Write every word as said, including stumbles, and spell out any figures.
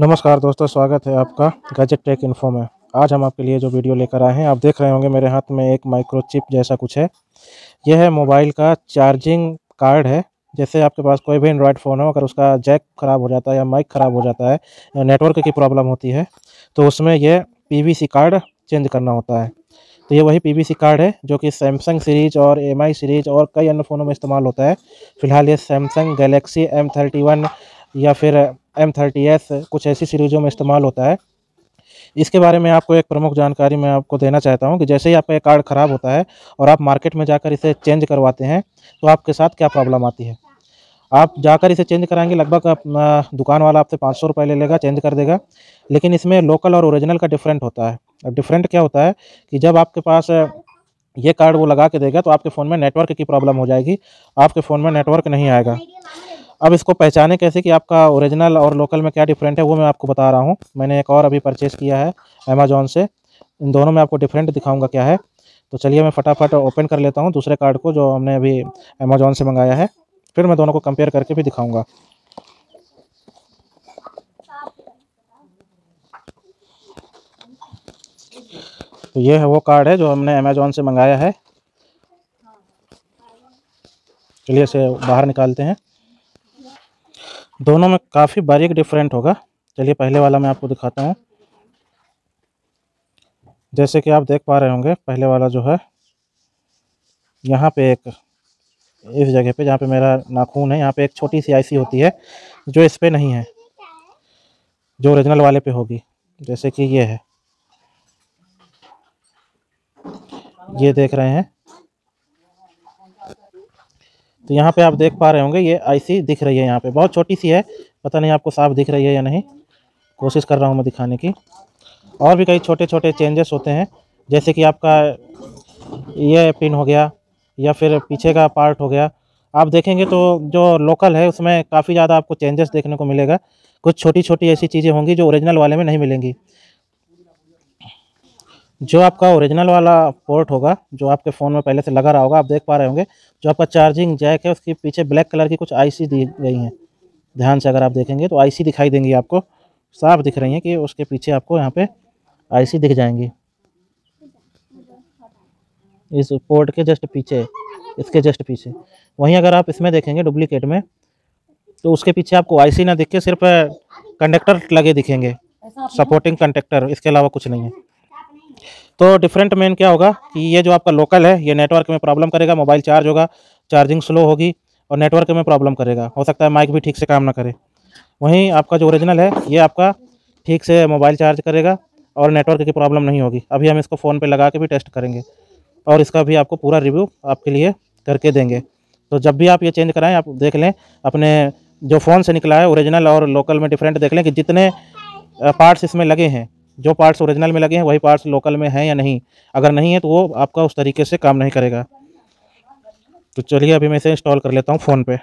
नमस्कार दोस्तों, स्वागत है आपका गैजेट टेक इन्फो में। आज हम आपके लिए जो वीडियो लेकर आए हैं, आप देख रहे होंगे मेरे हाथ में एक माइक्रोचिप जैसा कुछ है। यह है मोबाइल का चार्जिंग कार्ड है। जैसे आपके पास कोई भी एंड्रॉयड फ़ोन हो, अगर उसका जैक ख़राब हो जाता है या माइक ख़राब हो जाता है या नेटवर्क की प्रॉब्लम होती है तो उसमें यह P V C card change करना होता है। तो ये वही पी वी सी कार्ड है जो कि सैमसंग सीरीज़ और एम आई सीरीज़ और कई अन्य फ़ोनों में इस्तेमाल होता है। फ़िलहाल ये Samsung Galaxy M thirty one या फिर एम थर्टी एस कुछ ऐसी सीरीज़ों में इस्तेमाल होता है। इसके बारे में आपको एक प्रमुख जानकारी मैं आपको देना चाहता हूं कि जैसे ही आपका ये कार्ड ख़राब होता है और आप मार्केट में जाकर इसे चेंज करवाते हैं तो आपके साथ क्या प्रॉब्लम आती है। आप जाकर इसे चेंज कराएंगे, लगभग आप दुकान वाला आपसे पाँच सौ रुपये ले लेगा, चेंज कर देगा। लेकिन इसमें लोकल और ओरिजिनल का डिफरेंट होता है। डिफरेंट क्या होता है कि जब आपके पास ये कार्ड वो लगा के देगा तो आपके फ़ोन में नेटवर्क की प्रॉब्लम हो जाएगी, आपके फ़ोन में नेटवर्क नहीं आएगा। अब इसको पहचाने कैसे कि आपका ओरिजिनल और लोकल में क्या डिफरेंट है, वो मैं आपको बता रहा हूँ। मैंने एक और अभी परचेस किया है अमेजॉन से। इन दोनों में आपको डिफरेंट दिखाऊंगा क्या है। तो चलिए मैं फटाफट ओपन कर लेता हूँ दूसरे कार्ड को जो हमने अभी अमेजॉन से मंगाया है, फिर मैं दोनों को कंपेयर करके भी दिखाऊँगा। तो ये है वो कार्ड है जो हमने अमेजॉन से मंगाया है। चलिए इसे बाहर निकालते हैं। दोनों में काफ़ी बारीक डिफरेंट होगा। चलिए पहले वाला मैं आपको दिखाता हूँ। जैसे कि आप देख पा रहे होंगे, पहले वाला जो है यहाँ पे एक इस जगह पे जहाँ पे मेरा नाखून है, यहाँ पे एक छोटी सी आईसी होती है जो इस पे नहीं है, जो ओरिजिनल वाले पे होगी। जैसे कि ये है, ये देख रहे हैं, तो यहाँ पे आप देख पा रहे होंगे ये आईसी दिख रही है। यहाँ पे बहुत छोटी सी है, पता नहीं आपको साफ दिख रही है या नहीं, कोशिश कर रहा हूँ मैं दिखाने की। और भी कई छोटे छोटे चेंजेस होते हैं, जैसे कि आपका ये पिन हो गया या फिर पीछे का पार्ट हो गया। आप देखेंगे तो जो लोकल है उसमें काफ़ी ज़्यादा आपको चेंजेस देखने को मिलेगा। कुछ छोटी छोटी ऐसी चीज़ें होंगी जो ओरिजिनल वाले में नहीं मिलेंगी। जो आपका ओरिजिनल वाला पोर्ट होगा जो आपके फ़ोन में पहले से लगा रहा होगा, आप देख पा रहे होंगे जो आपका चार्जिंग जैक है उसके पीछे ब्लैक कलर की कुछ आईसी दी गई हैं। ध्यान से अगर आप देखेंगे तो आईसी दिखाई देंगी, आपको साफ दिख रही है कि उसके पीछे आपको यहाँ पे आईसी दिख जाएंगी। इस पोर्ट के जस्ट पीछे, इसके जस्ट पीछे। वहीं अगर आप इसमें देखेंगे डुप्लीकेट में तो उसके पीछे आपको आईसी ना दिख के सिर्फ कंडक्टर लगे दिखेंगे, सपोर्टिंग कंडक्टर, इसके अलावा कुछ नहीं है। तो डिफरेंट मेन क्या होगा कि ये जो आपका लोकल है ये नेटवर्क में प्रॉब्लम करेगा, मोबाइल चार्ज होगा, चार्जिंग स्लो होगी और नेटवर्क में प्रॉब्लम करेगा। हो सकता है माइक भी ठीक से काम ना करे। वहीं आपका जो ओरिजिनल है ये आपका ठीक से मोबाइल चार्ज करेगा और नेटवर्क की प्रॉब्लम नहीं होगी। अभी हम इसको फ़ोन पे लगा के भी टेस्ट करेंगे और इसका भी आपको पूरा रिव्यू आपके लिए करके देंगे। तो जब भी आप ये चेंज कराएँ, आप देख लें अपने जो फ़ोन से निकला है ओरिजिनल और लोकल में डिफरेंट देख लें कि जितने पार्ट्स इसमें लगे हैं, जो पार्ट्स ओरिजिनल में लगे हैं वही पार्ट्स लोकल में हैं या नहीं। अगर नहीं है तो वो आपका उस तरीके से काम नहीं करेगा। तो चलिए अभी मैं इसे इंस्टॉल कर लेता हूँ फ़ोन पे।